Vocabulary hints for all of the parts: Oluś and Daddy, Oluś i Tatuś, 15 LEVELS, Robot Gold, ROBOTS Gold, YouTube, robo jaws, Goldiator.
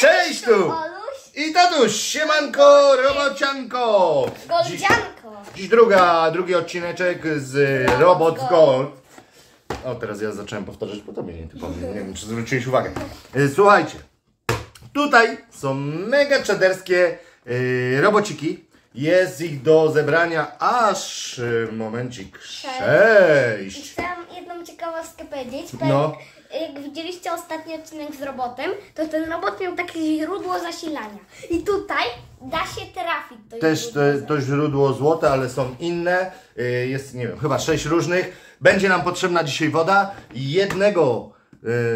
Cześć tu! I tatuś, siemanko, robocianko! Goldzianko! Dziś drugi odcineczek z Robot Gold. O, teraz ja zacząłem powtarzać, bo to mnie nie powiem, nie wiem, czy zwróciłeś uwagę. Słuchajcie, tutaj są mega czaderskie robociki. Jest ich do zebrania aż, momencik, 6. I chciałam jedną ciekawostkę powiedzieć. No. Jak widzieliście ostatni odcinek z robotem, to ten robot miał takie źródło zasilania. I tutaj da się trafić do to źródło złote, ale są inne. Jest, nie wiem, chyba 6 różnych. Będzie nam potrzebna dzisiaj woda. Jednego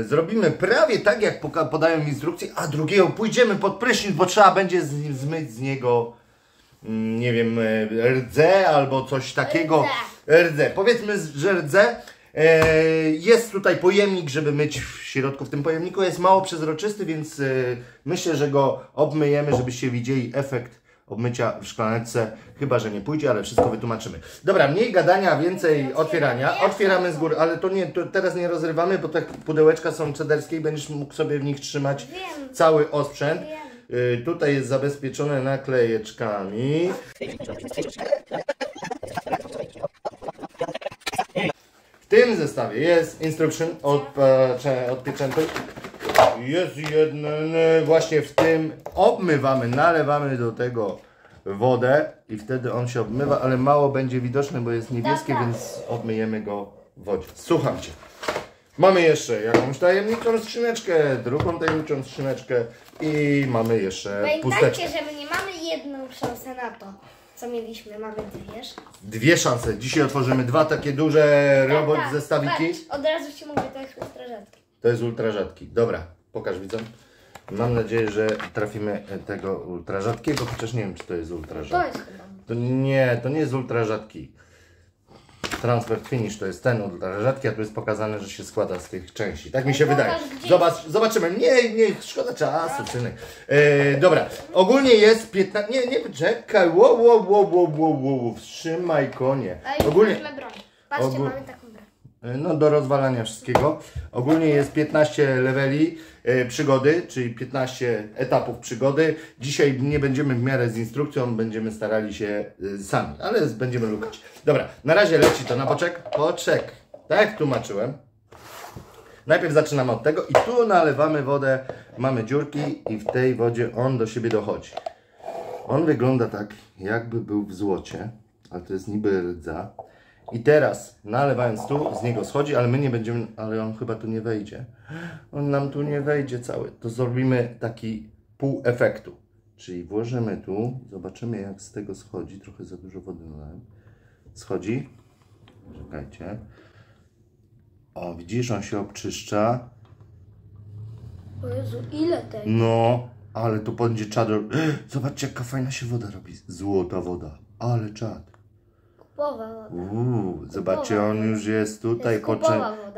zrobimy prawie tak, jak podają instrukcje, a drugiego pójdziemy pod prysznic, bo trzeba będzie zmyć z niego, nie wiem, rdze albo coś takiego. Rdze. Powiedzmy, że rdze. Jest tutaj pojemnik, żeby myć w środku. W tym pojemniku jest mało przezroczysty, więc myślę, że go obmyjemy, żebyście widzieli efekt obmycia w szklaneczce. Chyba że nie pójdzie, ale wszystko wytłumaczymy. Dobra, mniej gadania, więcej otwierania. Otwieramy z góry, ale to teraz nie rozrywamy, bo te pudełeczka są cederskie i będziesz mógł sobie w nich trzymać cały osprzęt. Tutaj jest zabezpieczone naklejeczkami. W tym zestawie jest instrukcja od pieczętu. Jest jeden, właśnie w tym obmywamy, nalewamy do tego wodę i wtedy on się obmywa, ale mało będzie widoczne, bo jest niebieskie, więc obmyjemy go w wodzie. Słucham cię. Mamy jeszcze jakąś tajemniczą skrzyneczkę, drugą tajemniczą skrzyneczkę i mamy jeszcze pusteczkę. Pamiętajcie, że my nie mamy jedną szansę na to. Co mieliśmy? Mamy dwie szanse. Dwie szanse. Dzisiaj otworzymy dwa takie duże zestawiki. Patrz, od razu ci mówię, to jest ultra rzadki. To jest ultra rzadki. Dobra, pokaż widzom. Mam nadzieję, że trafimy tego ultra rzadkiego, chociaż nie wiem, czy to jest ultra rzadki. To jest chyba. To nie jest ultra rzadki. Transfer finish to jest ten ultra rzadki, a tu jest pokazane, że się składa z tych części. Tak mi się wydaje. Zobaczymy. Nie, szkoda czasu, synek. Dobra, ogólnie jest 15... Nie, czekaj. Wow. Wstrzymaj konie. Ogólnie... Patrzcie, mamy taką broń. No, do rozwalania wszystkiego. Ogólnie jest 15 leveli przygody, czyli 15 etapów przygody. Dzisiaj nie będziemy w miarę z instrukcją, będziemy starali się sami, ale będziemy lukać. Dobra, na razie leci to na poczek. Tak jak tłumaczyłem. Najpierw zaczynamy od tego i tu nalewamy wodę, mamy dziurki i w tej wodzie on do siebie dochodzi. On wygląda tak, jakby był w złocie, ale to jest niby rdza. I teraz, nalewając tu, z niego schodzi, ale my nie będziemy, ale on chyba tu nie wejdzie. On nam tu nie wejdzie cały. To zrobimy taki pół efektu. Czyli włożymy tu, zobaczymy jak z tego schodzi. Trochę za dużo wody nalałem. Schodzi. Czekajcie. O, widzisz, on się obczyszcza. O Jezu, ile tego? No, ale tu będzie czad. Zobaczcie, jaka fajna się woda robi. Złota woda, ale czad. Zobaczcie, on już jest tutaj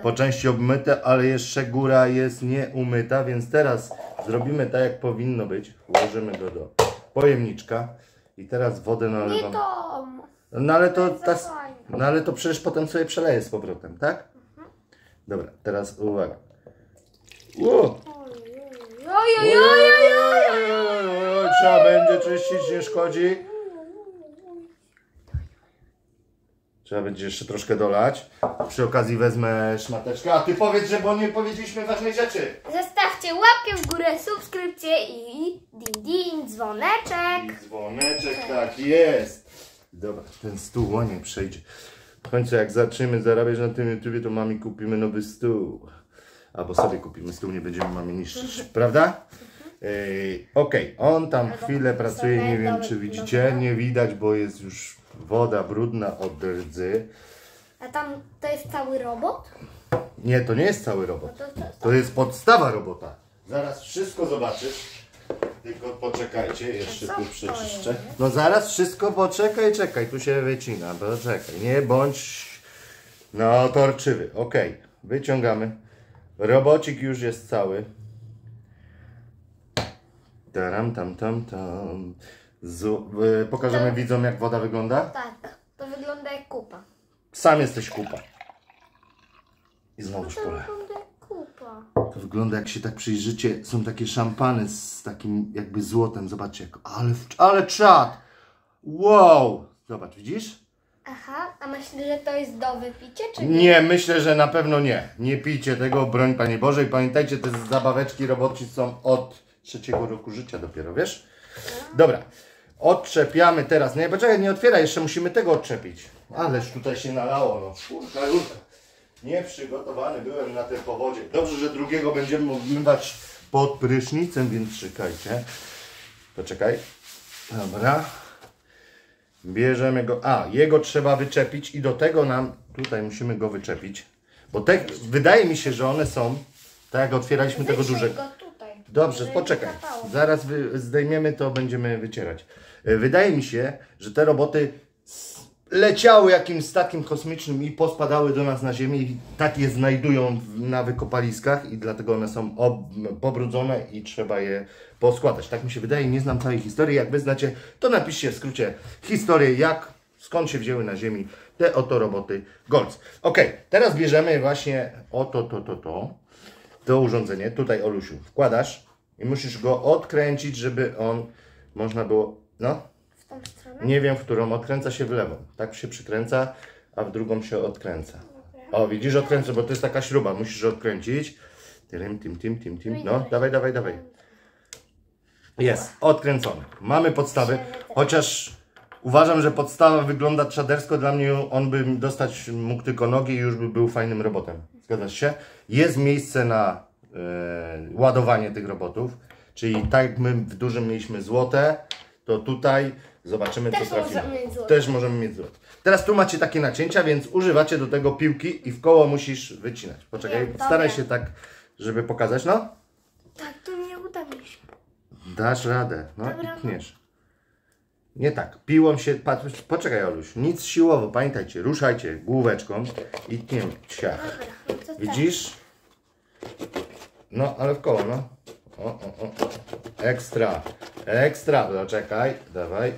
po części obmyte, ale jeszcze góra jest nieumyta, więc teraz zrobimy tak, jak powinno być. Włożymy go do pojemniczka i teraz wodę nalewamy. No ale to przecież potem sobie przeleje z powrotem, tak? Dobra, teraz uwaga. Trzeba będzie czyścić, nie szkodzi. Trzeba będzie jeszcze troszkę dolać. Przy okazji wezmę szmateczkę. A ty powiedz, że bo nie powiedzieliśmy ważnej rzeczy. Zostawcie łapkę w górę, subskrypcję i din dzwoneczek. Dzwoneczek, tak jest. Dobra, ten stół o nie przejdzie. W końcu jak zaczniemy zarabiać na tym YouTubie, to mami kupimy nowy stół. Albo sobie kupimy stół, nie będziemy mami niszczyć, prawda? Okej, on tam chwilę pracuje, nie wiem czy widzicie. Nie widać, bo jest już... Woda brudna od rdzy. A tam to jest cały robot? Nie, to nie jest cały robot. To jest podstawa robota. Zaraz wszystko zobaczysz. Tylko poczekajcie, jeszcze tu przeczyszczę. No zaraz wszystko, poczekaj. Tu się wycina, poczekaj. Nie bądź torczywy. Okej, wyciągamy. Robocik już jest cały. Tam. Pokażemy widzom, jak woda wygląda? Tak, to wygląda jak kupa. Sam jesteś kupa. I znowu to wygląda jak kupa. To Wygląda, jak się tak przyjrzycie, są takie szampany z takim jakby złotem. Zobaczcie, jak... ale czad! Wow! Zobacz, widzisz? Aha, a myślisz, że to jest do wypicia, czy nie? Nie, myślę, że na pewno nie. Nie pijcie tego, broń Panie Boże. I pamiętajcie, te zabaweczki roboczy są od 3. roku życia dopiero, wiesz? Dobra, odczepiamy teraz. Nie, poczekaj, nie otwiera, jeszcze musimy tego odczepić. Ależ tutaj się nalało, no. Kurka, kurka. Nieprzygotowany byłem na tym powodzie. Dobrze, że drugiego będziemy obmywać pod prysznicem, więc szykajcie. Poczekaj. Dobra. Bierzemy go. A, jego trzeba wyczepić i do tego nam... Tutaj musimy go wyczepić. Bo te, wydaje mi się, że one są... Tak jak otwieraliśmy tego dużego. Dobrze, poczekaj. Zaraz zdejmiemy to, będziemy wycierać. Wydaje mi się, że te roboty... leciały jakimś statkiem kosmicznym i pospadały do nas na ziemię i tak je znajdują na wykopaliskach i dlatego one są pobrudzone i trzeba je poskładać. Tak mi się wydaje, nie znam całej historii. Jak wy znacie, to napiszcie w skrócie historię, jak, skąd się wzięły na ziemi te oto roboty Golds. Ok, teraz bierzemy właśnie oto to urządzenie. Tutaj, Olusiu, wkładasz i musisz go odkręcić, żeby on można było, no. Nie wiem, w którą odkręca się w lewą. Tak się przykręca, a w drugą się odkręca. O, widzisz, odkręcę, bo to jest taka śruba. Musisz odkręcić. No, dawaj. Jest, odkręcony. Mamy podstawy. Chociaż uważam, że podstawa wygląda czadersko. Dla mnie on by dostać mógł tylko nogi i już by był fajnym robotem. Zgadzasz się? Jest miejsce na ładowanie tych robotów. Czyli tak jak my w dużym mieliśmy złote, to tutaj... Zobaczymy, co trafimy. Też możemy mieć złot. Teraz tu macie takie nacięcia, więc używacie do tego piłki i w koło musisz wycinać. Poczekaj, staraj się tak, żeby pokazać, no. Tak, to nie uda mi się. Dasz radę, no i tniesz. Nie tak, piłą się, patrz, poczekaj, Oluś, nic siłowo, pamiętajcie, ruszajcie główeczką i tniemy. Ciach. Widzisz? No, ale w koło, no. O. Ekstra, zaczekaj, dawaj.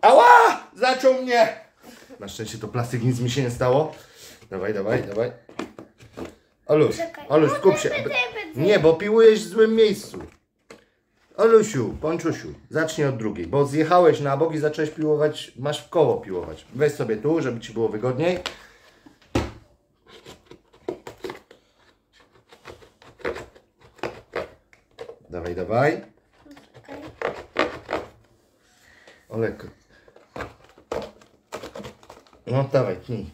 Ała! Zaciął mnie! Na szczęście to plastik, nic mi się nie stało. Dawaj. Oluś, skup się. Nie, bo piłujesz w złym miejscu. Olusiu, Ponczusiu, zacznij od drugiej, bo zjechałeś na bok i zacząłeś piłować, masz w koło piłować. Weź sobie tu, żeby ci było wygodniej. Dawaj. Olek. No dawaj, tnij.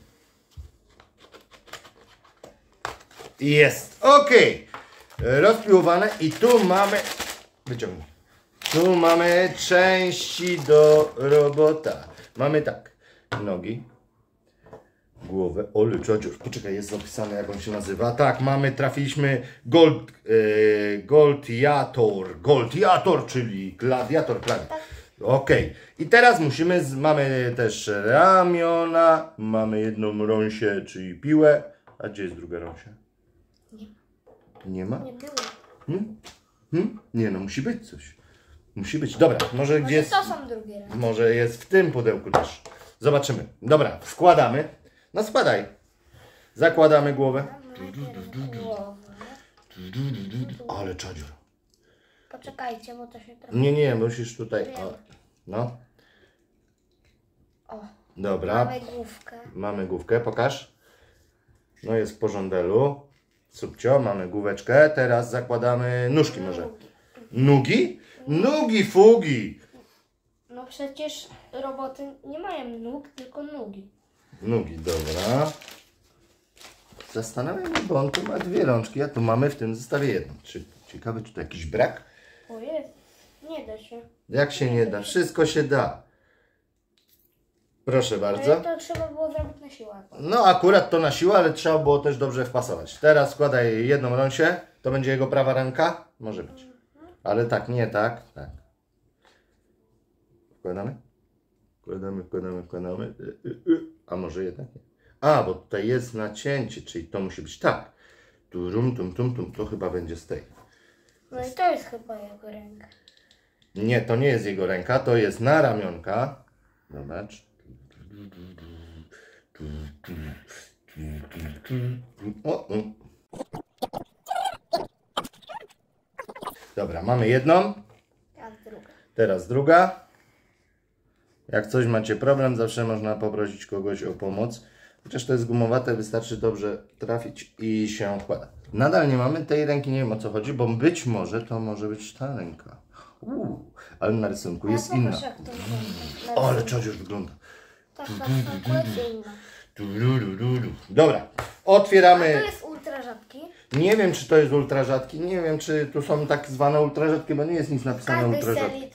Jest. Ok. Rozpiłowane i tu mamy... Wyciągnij. Tu mamy części do robota. Mamy tak. Nogi. Głowę. Ole, poczekaj, jest zapisane, jak on się nazywa. Tak, mamy, trafiliśmy Goldiator, czyli gladiator prawie. Okej. I teraz musimy, mamy też ramiona, mamy jedną rąsię, czyli piłę. A gdzie jest druga rąsia? Nie ma? Nie było. Nie, no musi być coś. Musi być. Dobra, może gdzieś. To są drugie ramiona. Może jest w tym pudełku też. Zobaczymy. Dobra, składamy. No składaj. Zakładamy głowę. Ale czadzior. Poczekajcie, bo to się trochę... Nie, musisz tutaj... O. No. Dobra. Mamy główkę. Pokaż. No jest w porządelu. Subcio, mamy główeczkę. Teraz zakładamy nóżki może. Nugi? Nugi, fugi. No przecież roboty nie mają nóg, tylko nogi. Dobra. Zastanawiam się, bo on tu ma dwie rączki, a tu mamy w tym zestawie jedną. Czy ciekawe, czy tu jakiś brak? O jest, nie da się. Jak się nie da? Wszystko się da. Proszę bardzo. Ale to trzeba było zrobić na siłę. No akurat to na siłę, ale trzeba było też dobrze wpasować. Teraz składaj jedną rąsię, to będzie jego prawa ręka? Może być. Ale tak, nie tak, tak. Wkładamy? Wkładamy. A może jednak nie. A, bo tutaj jest nacięcie, czyli to musi być tak. Tu tum. To chyba będzie z tej. No i to jest chyba jego ręka. Nie, to nie jest jego ręka, to jest na ramionka. Zobacz. O. Dobra, mamy jedną. Teraz druga. Jak coś macie problem, zawsze można poprosić kogoś o pomoc. Chociaż to jest gumowate, wystarczy dobrze trafić i się układa. Nadal nie mamy tej ręki, nie wiem o co chodzi, bo być może to może być ta ręka. Ale na rysunku jest inna. O, ale cioć już wygląda. Dobra, otwieramy. A to jest ultra rzadki? Nie wiem, czy to jest ultra rzadki. Nie wiem, czy tu są tak zwane ultra rzadkie, bo nie jest nic napisane ultra rzadki.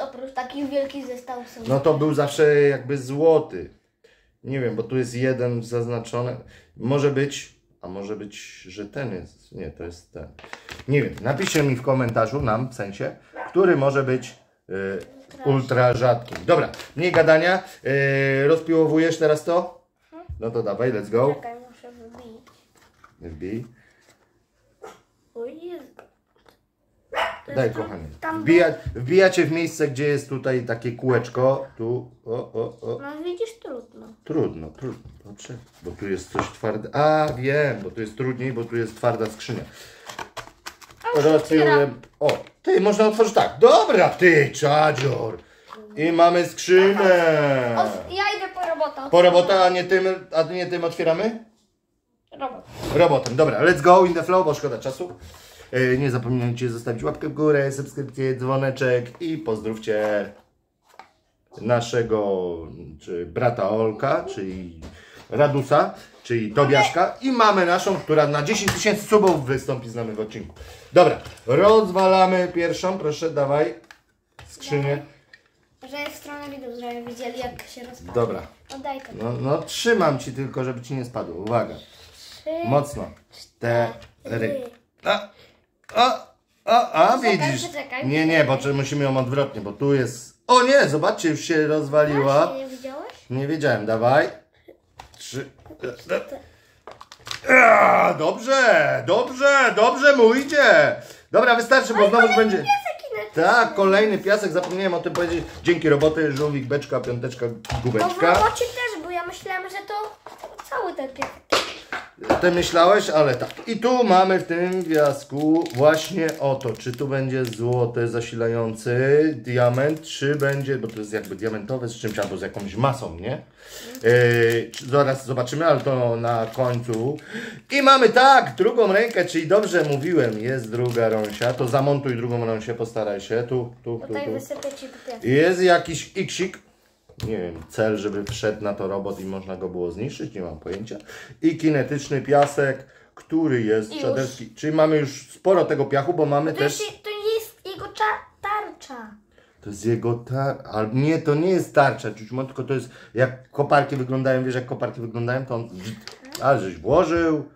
Oprócz takich wielkich zestawów. No to był zawsze jakby złoty. Nie wiem, bo tu jest jeden zaznaczony. Może być, a może być, że ten jest. Nie, to jest ten. Nie wiem, napiszcie mi w komentarzu, nam w sensie, który może być ultra rzadki. Dobra, mniej gadania. Rozpiłowujesz teraz to? No to dawaj, let's go. Czekaj, muszę wbić. Wbij. O Jezu. Daj, kochanie. Wbijacie w miejsce, gdzie jest tutaj takie kółeczko. Tu, o. No widzisz, trudno. Trudno. Patrzę, bo tu jest coś twarde. A, wiem, bo tu jest trudniej, bo tu jest twarda skrzynia. Rozpiłujemy. O, ty, można otworzyć tak. Dobra, ty, czadzior. I mamy skrzynę. Ja idę po robota. Po robota, a nie tym otwieramy? Robotem. Dobra, let's go in the flow, bo szkoda czasu. Nie zapomnijcie zostawić łapkę w górę, subskrypcję, dzwoneczek i pozdrówcie naszego brata Olka, czyli Radusa, czyli Tobiaszka i mamy naszą, która na 10 tysięcy subów wystąpi z nami w odcinku. Dobra, rozwalamy pierwszą, proszę, dawaj skrzynię. Że w stronę widzów, żeby widzieli, jak się rozpada. Dobra. Oddaj to. No trzymam ci tylko, żeby ci nie spadło. Uwaga. Trzy, mocno. 4. A widzisz. Nie, bo musimy ją odwrotnie, bo tu jest... O nie, zobaczcie, już się rozwaliła. Właśnie, nie widziałeś? Nie wiedziałem, dawaj. 3. Dobrze mu idzie. Dobra, wystarczy, bo znowu będzie... Tak, kolejny piasek, zapomniałem o tym powiedzieć. Dzięki roboty, żółwik, beczka, piąteczka, gubeczka. No też, bo ja myślałem, że to cały ten piasek. Ty myślałeś, ale tak. I tu mamy w tym piasku właśnie oto, czy tu będzie złoty zasilający diament, czy będzie, bo to jest jakby diamentowe z czymś albo z jakąś masą, nie? Zaraz zobaczymy, ale to na końcu. I mamy tak, drugą rękę, czyli dobrze mówiłem, jest druga rąsia, to zamontuj drugą rąsię, postaraj się, tu. Tutaj wysypię ci piasek. Jest jakiś iksik. Nie wiem, cel, żeby wszedł na to robot i można go było zniszczyć, nie mam pojęcia. I kinetyczny piasek, który jest czaderski. Czyli mamy już sporo tego piachu, bo mamy to też... To jest jego tarcza. To jest jego tarcza. Ale nie, to nie jest tarcza, tylko to jest... Jak koparki wyglądają, wiesz jak koparki wyglądają, to on... Ale żeś włożył.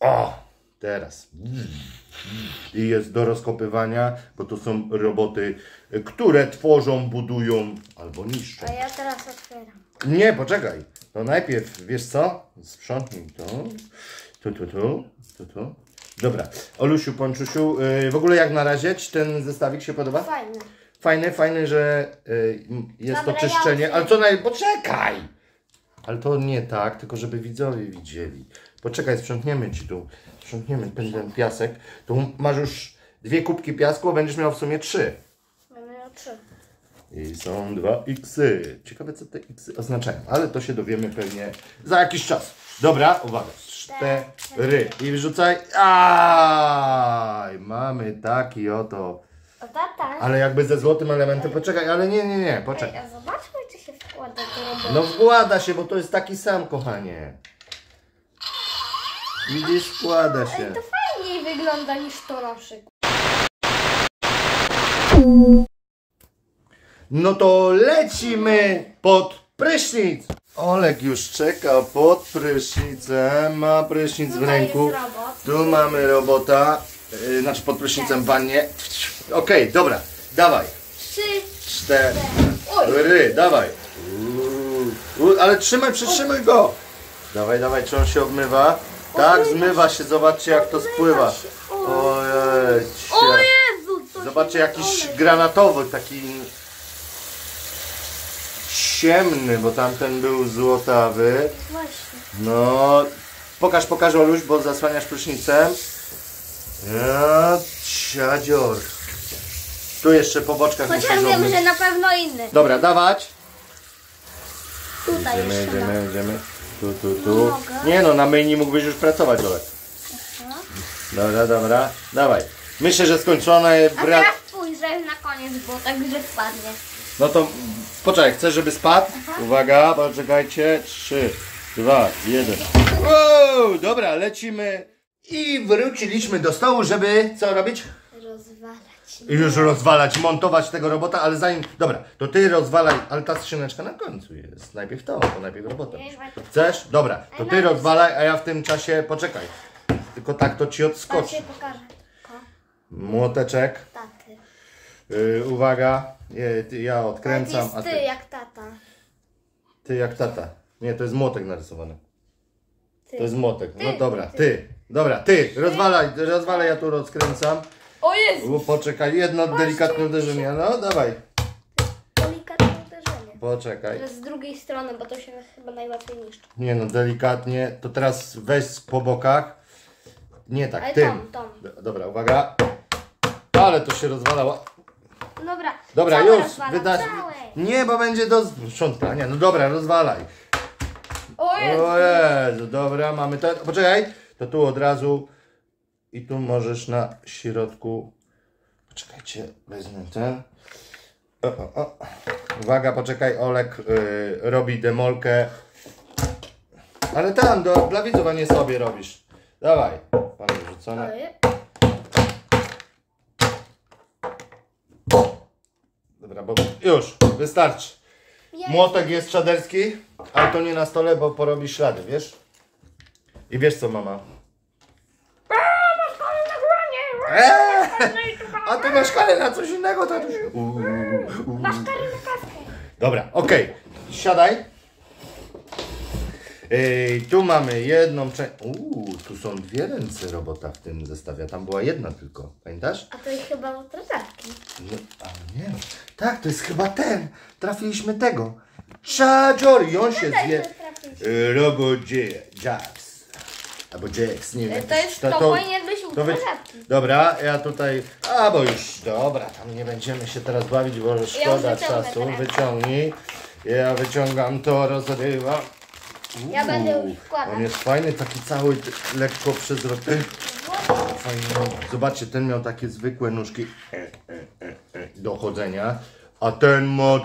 O! Teraz. I jest do rozkopywania, bo to są roboty, które tworzą, budują albo niszczą. A ja teraz otwieram. Nie, poczekaj. To najpierw, wiesz co? Sprzątnij to. Tu. Dobra. Olusiu, Ponczusiu, w ogóle jak na razie ci ten zestawik się podoba? Fajny. Fajny, że jest dobra, to czyszczenie. Ale co poczekaj! Ale to nie tak, tylko żeby widzowie widzieli. Poczekaj, sprzątniemy ci tu. Sprzątniemy ten piasek. Tu masz już 2 kubki piasku, a będziesz miał w sumie 3. Będę miał 3. I są 2 X-y. Ciekawe, co te X-y oznaczają, ale to się dowiemy pewnie za jakiś czas. Dobra, uwaga. 4. I wyrzucaj. Aj, mamy taki oto. Ale jakby ze złotym elementem. Poczekaj, ale nie. Poczekaj. A zobaczmy, czy się wkłada. No wkłada się, bo to jest taki sam, kochanie. Widzisz, wkłada się. To fajniej wygląda niż to na przykład. No to lecimy pod prysznic. Olek już czeka pod prysznicem. Ma prysznic w ręku. Tu mamy robota. Nasz pod prysznicem w wannie. Okej, dobra, dawaj. 3, 4, dawaj. Ale przytrzymaj go. Dawaj, czy on się obmywa? Tak, zmywa się, zobaczcie jak to spływa. Ojej. O Jezu! Zobaczcie, jakiś granatowy, taki ciemny, bo tamten był złotawy. No, pokaż Oluś, bo zasłaniasz prysznicem. Ciadzior. Tu jeszcze po boczkach. Chociaż wiem, że na pewno inny. Dobra, dawać. Tutaj idziemy, jeszcze idziemy. Tu. Nie no, na myjni mógłbyś już pracować, ale. Dobra, dawaj. Myślę, że skończone. A teraz pójdę na koniec, bo tak że spadnie. No to poczekaj, chcesz, żeby spadł? Aha. Uwaga, poczekajcie. 3, 2, 1. Wow, dobra, lecimy. I wróciliśmy do stołu, żeby co robić? Rozwalać. Już rozwalać, montować tego robota, ale zanim... Dobra, to ty rozwalaj, ale ta skrzyneczka na końcu jest. Najpierw to, bo najpierw robota. Chcesz? Dobra, to ty rozwalaj, a ja w tym czasie poczekaj. Tylko tak to ci odskoczy. Młoteczek. Taty. Uwaga, ja odkręcam, a ty... Ty jak tata. Ty jak tata. Nie, to jest młotek narysowany. Ty. To jest młotek. No dobra, ty. Dobra, ty, rozwalaj, ja tu rozkręcam. O Jezu! Poczekaj, jedno delikatne uderzenie. No, dawaj. Delikatne uderzenie. Poczekaj. Teraz z drugiej strony, bo to się chyba najłatwiej niszczy. Nie no, delikatnie. To teraz weź po bokach. Nie tak, ale tym. Tam. Dobra, uwaga. Ale to się rozwalało. Dobra. Dobra, już. Wydać. Nie, bo będzie do sprzątania. No dobra, rozwalaj. O Jezu! O Jezu, dobra, mamy to. Poczekaj. To tu od razu i tu możesz na środku. Poczekajcie, wezmę ten. Uwaga, poczekaj, Olek robi demolkę. Ale tam, dla widzowa nie sobie robisz. Dawaj, panie rzucone. Dobra, bo już, wystarczy. Młotek jest czaderski, ale to nie na stole, bo porobi ślady, wiesz? I wiesz co, mama? A ty masz kalę na coś innego, tatuś. Masz kalę na kaskę. Dobra, okej. Siadaj. Tu mamy jedną część. Tu są dwie ręce robota w tym zestawie. Tam była jedna tylko, pamiętasz? A to jest chyba od rodarki. No, a nie. Tak, to jest chyba ten. Trafiliśmy tego. Czadzior, i on się zje. Robot Jaws. Albo Jax, nie wiem. To jest to powinien być ukrytki. Dobra, ja tutaj... A, bo już, dobra, tam nie będziemy się teraz bawić, bo szkoda czasu. Teraz. Wyciągnij. Ja wyciągam to, rozrywam. Ja będę już wkładał. On jest fajny, taki cały, lekko przezroczysty. Fajny. Zobaczcie, ten miał takie zwykłe nóżki do chodzenia. A ten ma...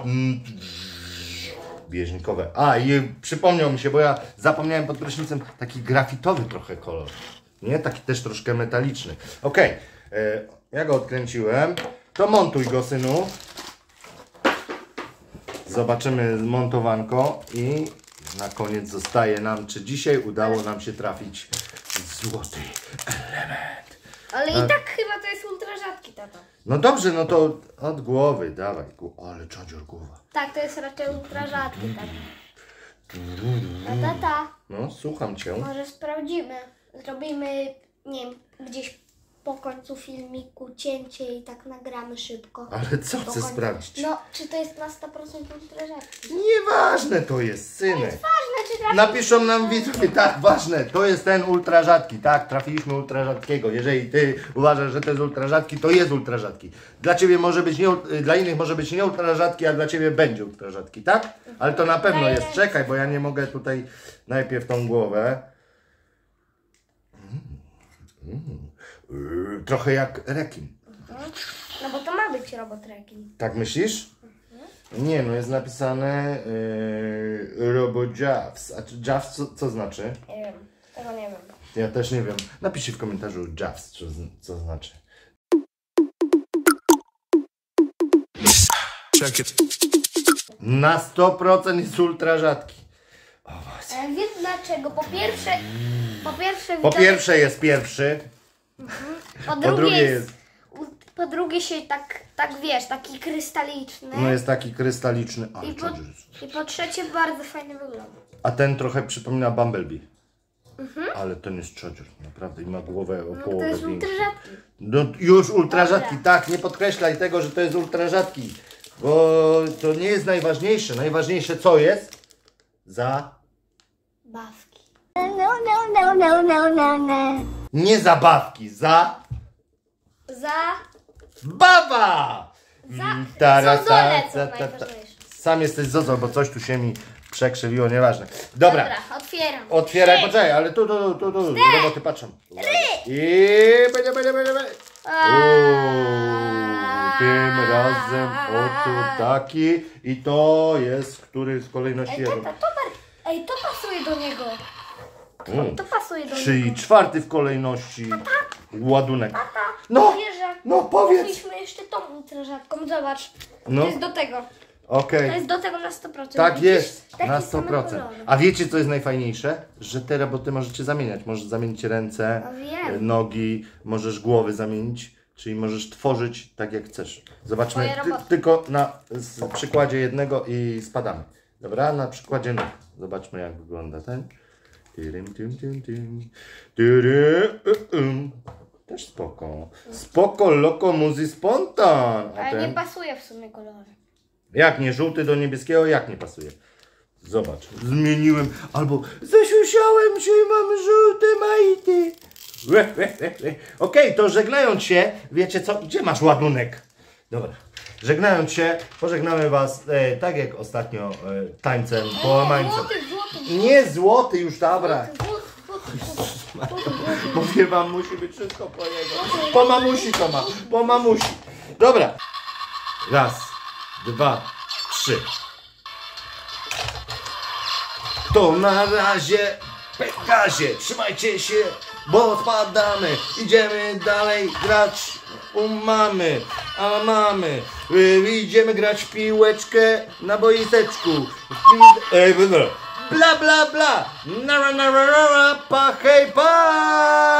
bieżnikowe. A i przypomniał mi się, bo ja zapomniałem pod prysznicem, taki grafitowy trochę kolor. Nie? Taki też troszkę metaliczny. Okej. Ja go odkręciłem. To montuj go, synu. Zobaczymy montowanko i na koniec zostaje nam, czy dzisiaj udało nam się trafić złoty element. Ale i tak chyba to jest ultra rzadki, tato. No dobrze, no to od głowy, dawaj. Ale czadzior głowa. Tak, to jest raczej ultra rzadki, tato. Tata. No, słucham cię. Może sprawdzimy. Zrobimy, nie wiem, gdzieś po końcu filmiku cięcie i tak nagramy szybko. Ale co chcesz sprawdzić? No, czy to jest na 100% ultra rzadki? Nieważne to jest, synek. To jest ważne, czy trafisz... Napiszą nam widzowie, tak, ważne, to jest ten ultra rzadki, tak, trafiliśmy ultra rzadkiego. Jeżeli ty uważasz, że to jest ultra rzadki, to jest ultra rzadki. Dla ciebie może być, nie, dla innych może być nie ultra rzadki, a dla ciebie będzie ultra rzadki, tak? Ale to na pewno jest, czekaj, bo ja nie mogę tutaj najpierw tą głowę. Trochę jak rekin. No bo to ma być robot rekin. Tak myślisz? Nie, no jest napisane Robot Jaws. A Jaws co znaczy? Nie wiem, tego nie wiem. Ja też nie wiem. Napiszcie w komentarzu Jaws, co znaczy. Na 100% jest ultra rzadki. O, wiesz dlaczego? Po pierwsze jest pierwszy. Po drugie jest... Po drugie się tak wiesz, taki krystaliczny. No jest taki krystaliczny. Ale I po trzecie bardzo fajny wygląda. A ten trochę przypomina Bumblebee. Ale ten jest czadzior, naprawdę. I ma głowę o połowę. To jest ultra rzadki. No, już ultra rzadki, tak. Nie podkreślaj tego, że to jest ultra rzadki. Bo to nie jest najważniejsze. Najważniejsze co jest? Zabawki. No. Nie zabawki, za Zabawa! Sam jesteś Zozo, bo coś tu się mi przekrzywiło, nieważne. Dobra, otwieram. Otwieraj, poczekaj, ale tu, roboty patrzą. I będzie. Tym razem oto taki. I to jest, który z kolejności jest. Ej, to pasuje do niego. To pasuje do niego. Czyli czwarty w kolejności ładunek. No, powiedz. Mieliśmy jeszcze tą strażatką, zobacz. To jest do tego. Okay. To jest do tego na 100%. Tak jest, na 100%. A wiecie, co jest najfajniejsze? Że te roboty możecie zamieniać. Możesz zamienić ręce, nogi, możesz głowy zamienić. Czyli możesz tworzyć tak, jak chcesz. Zobaczmy tylko na przykładzie jednego i spadamy. Dobra, na przykładzie nóg. Zobaczmy, jak wygląda ten. Też spoko. Spoko, loco, muzi, spontan. Ale nie pasuje w sumie kolorowy. Jak nie? Żółty do niebieskiego jak nie pasuje? Zobacz, zmieniłem, albo zasiusiałem się i mam żółte majty. Okej, to żegnając się, wiecie co? Gdzie masz ładunek? Dobra, żegnając się, pożegnamy was tak jak ostatnio, tańcem, połamańcem. Nie złoty już, dobra. Powiem wam, musi być wszystko po jego. Po mamusi to ma, po mamusi. Dobra. Raz. 2, 3. To na razie, Pekazie, trzymajcie się, bo spadamy. Idziemy dalej grać u mamy, a mamy. Idziemy grać w piłeczkę na boiseczku. Bla, bla, bla. Nara, nara, nara, pa, hej, pa.